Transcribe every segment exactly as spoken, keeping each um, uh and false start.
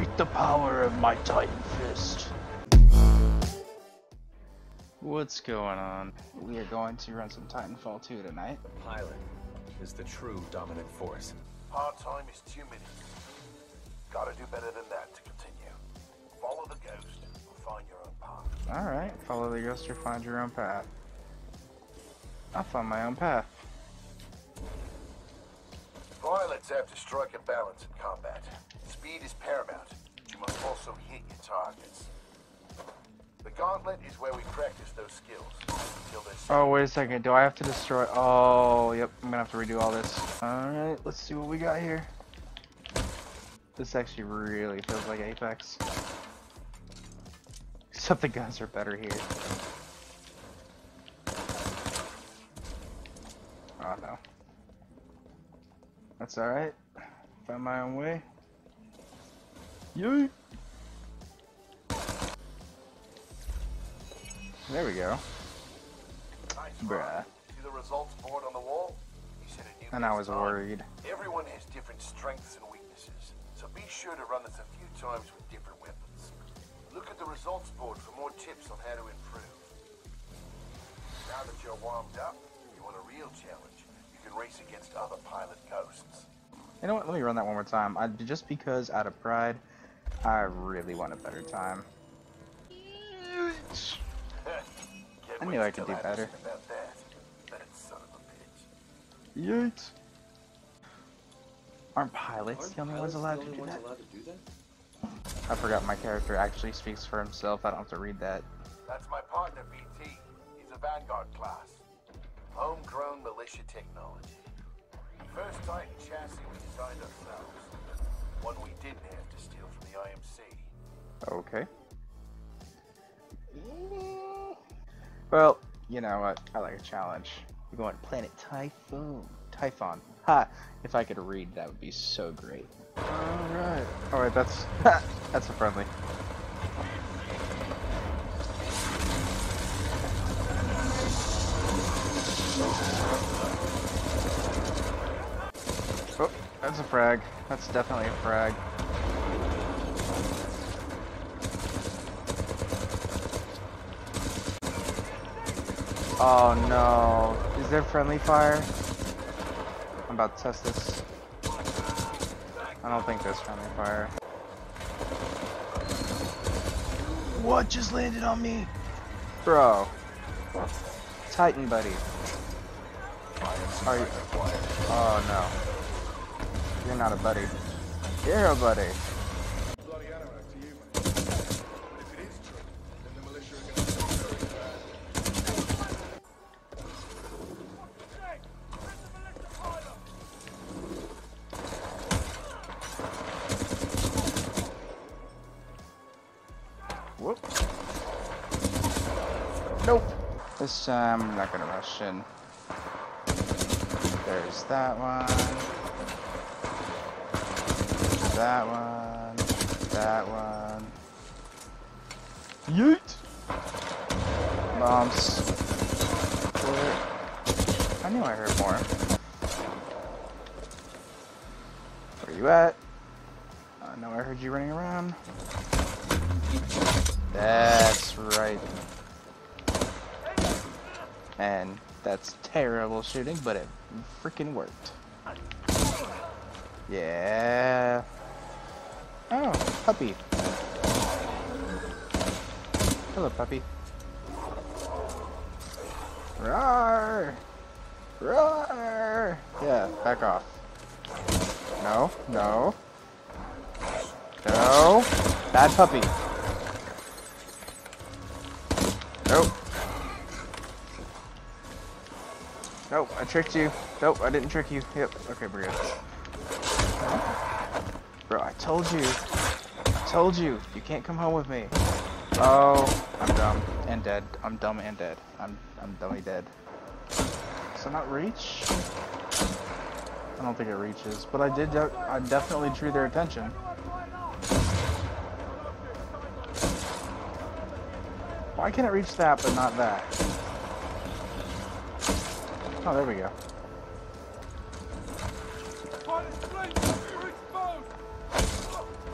Eat the power of my Titan fist. What's going on? We are going to run some Titanfall two tonight. The pilot is the true dominant force. Hard time is two minutes. Gotta do better than that to continue. Follow the ghost or find your own path. Alright, follow the ghost or find your own path. I found my own path. Pilots have to strike a balance in combat. Speed is paramount. You must also hit your targets. The gauntlet is where we practice those skills. Until oh, wait a second. Do I have to destroy? Oh, yep. I'm gonna have to redo all this. Alright, let's see what we got here. This actually really feels like Apex. Except the guns are better here. Oh, no. That's alright. Found my own way. Yay! There we go. Nice bruh. See the results board on the wall? You said a new and I was worried. Everyone has different strengths and weaknesses, so be sure to run this a few times with different weapons. Look at the results board for more tips on how to improve. Now that you're warmed up, you want a real challenge. You can race against other pilot ghosts. You know what? Let me run that one more time. I, just because, out of pride, I really want a better time. I knew I could do better. Yeet! Aren't pilots the only ones allowed to do that? I forgot my character actually speaks for himself. I don't have to read that. That's my partner, B T. He's a Vanguard class. Homegrown militia technology. First Titan chassis we designed ourselves. One we didn't have to steal from the I M C. Okay. Well, you know what? I like a challenge. We're going to Planet Typhoon. Typhon. Ha! If I could read, that would be so great. Alright. Alright, that's... that's a friendly. Oh, that's a frag. That's definitely a frag. Oh no. Is there friendly fire? I'm about to test this. I don't think there's friendly fire. What just landed on me? Bro. Titan buddy. Are you? Oh no. You're not a buddy. You're a buddy. Nope. This time, um, I'm not gonna rush in. There's that one. That one. That one. Yeet! Bombs. I knew I heard more. Where you at? I know I heard you running around. That's right. And that's terrible shooting, but it freaking worked. Yeah. Oh, puppy. Hello, puppy. Roar! Roar! Yeah, back off. No, no. No. Bad puppy. Nope. Nope, I tricked you. Nope, I didn't trick you. Yep, okay, we're good. Bro, I told you. I told you. You can't come home with me. Oh, I'm dumb and dead. I'm dumb and dead. I'm I'm dummy dead. Does it not reach? I don't think it reaches, but I did. De I definitely drew their attention. Why can't it reach that, but not that? Oh, there we go.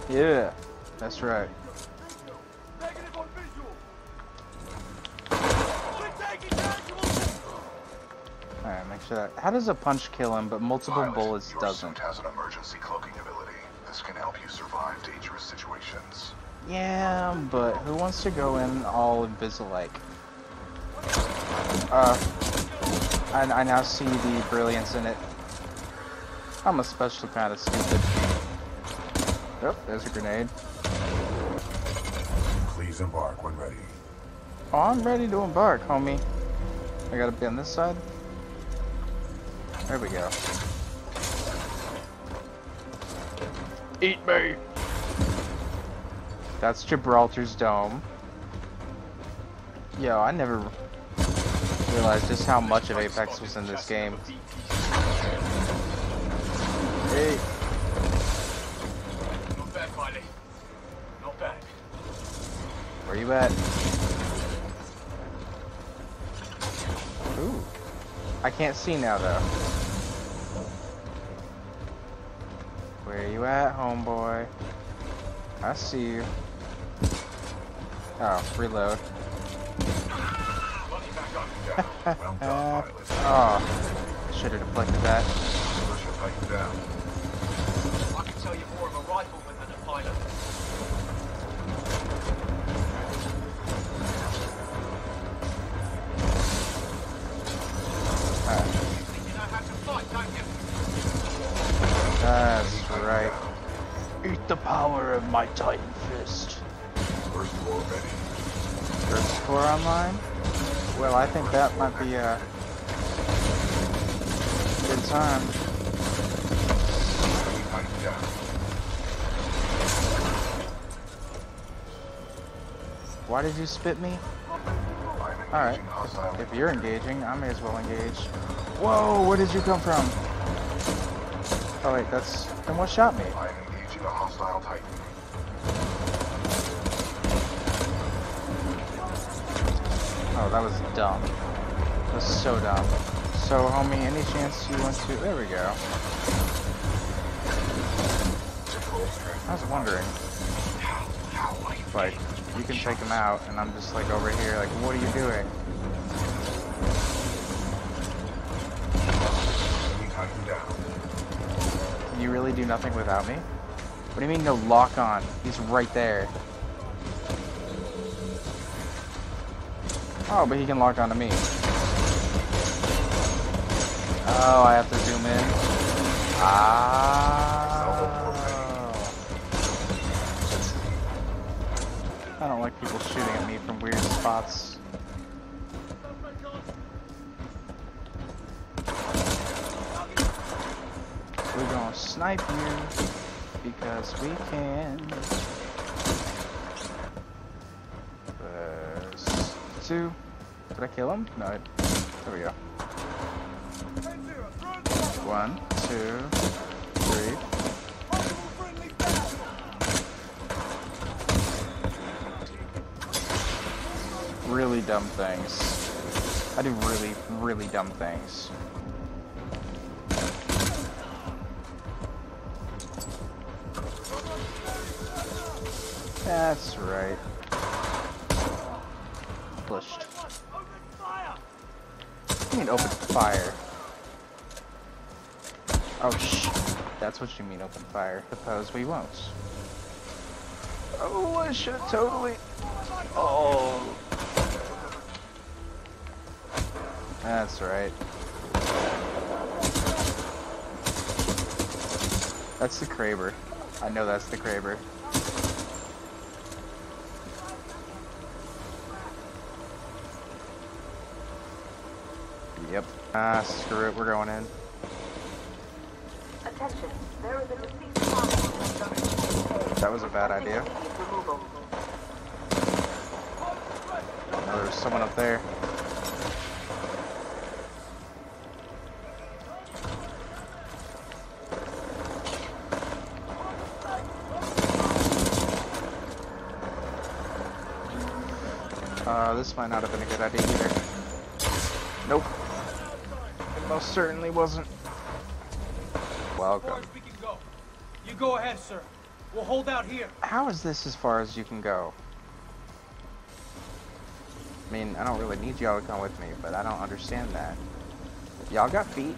Yeah. That's right. Negative on visual. We're taking tangible. Alright, make sure that. How does a punch kill him, but multiple Pilot, bullets your doesn't? Suit has an emergency cloaking ability. This can help you survive dangerous situations. Yeah, but who wants to go in all Invisalike? Uh, I, I now see the brilliance in it. I'm especially kind of stupid. Oh, there's a grenade. Please embark when ready. Oh, I'm ready to embark, homie. I gotta be on this side. There we go. Eat me! That's Gibraltar's dome. Yo, I never realized just how much of Apex was in this game. Hey. Not bad, Miley. Not bad. Where you at? Ooh. I can't see now though. Where you at, homeboy? I see you. Oh, reload. uh, oh, I should have deflected that. I can tell you more of a rifleman than a pilot. You know how to fight, don't you? That's right. Eat the power of my Titan fist. First floor ready. First floor online? Well, I think that might be a good time. Why did you spit me? Alright. If you're engaging, I may as well engage. Whoa, where did you come from? Oh wait, that's... Then what shot me? I am engaging a hostile Titan. Oh, that was dumb. That was so dumb. So, homie, any chance you want to... There we go. I was wondering. Like, you can take him out, and I'm just, like, over here, like, what are you doing? You really do nothing without me? What do you mean, no lock on? He's right there. Oh, but he can lock onto me. Oh, I have to zoom in. Ah. I don't like people shooting at me from weird spots. We're gonna snipe you because we can. Did I kill him? No. There we go. One, two, three. Really dumb things. I do really, really dumb things. That's right. Pushed. You mean open fire? Oh sh! That's what you mean open fire. Suppose we won't. Oh, I should totally. Oh. That's right. That's the Kraber. I know that's the Kraber. Yep. Ah, screw it. We're going in. Attention. There is a complete problem. That was a bad idea. No, there's someone up there. Uh, this might not have been a good idea either. Nope. Most certainly wasn't. Welcome. You go ahead, sir. We'll hold out here. How is this as far as you can go? I mean, I don't really need y'all to come with me, but I don't understand that. Y'all got feet.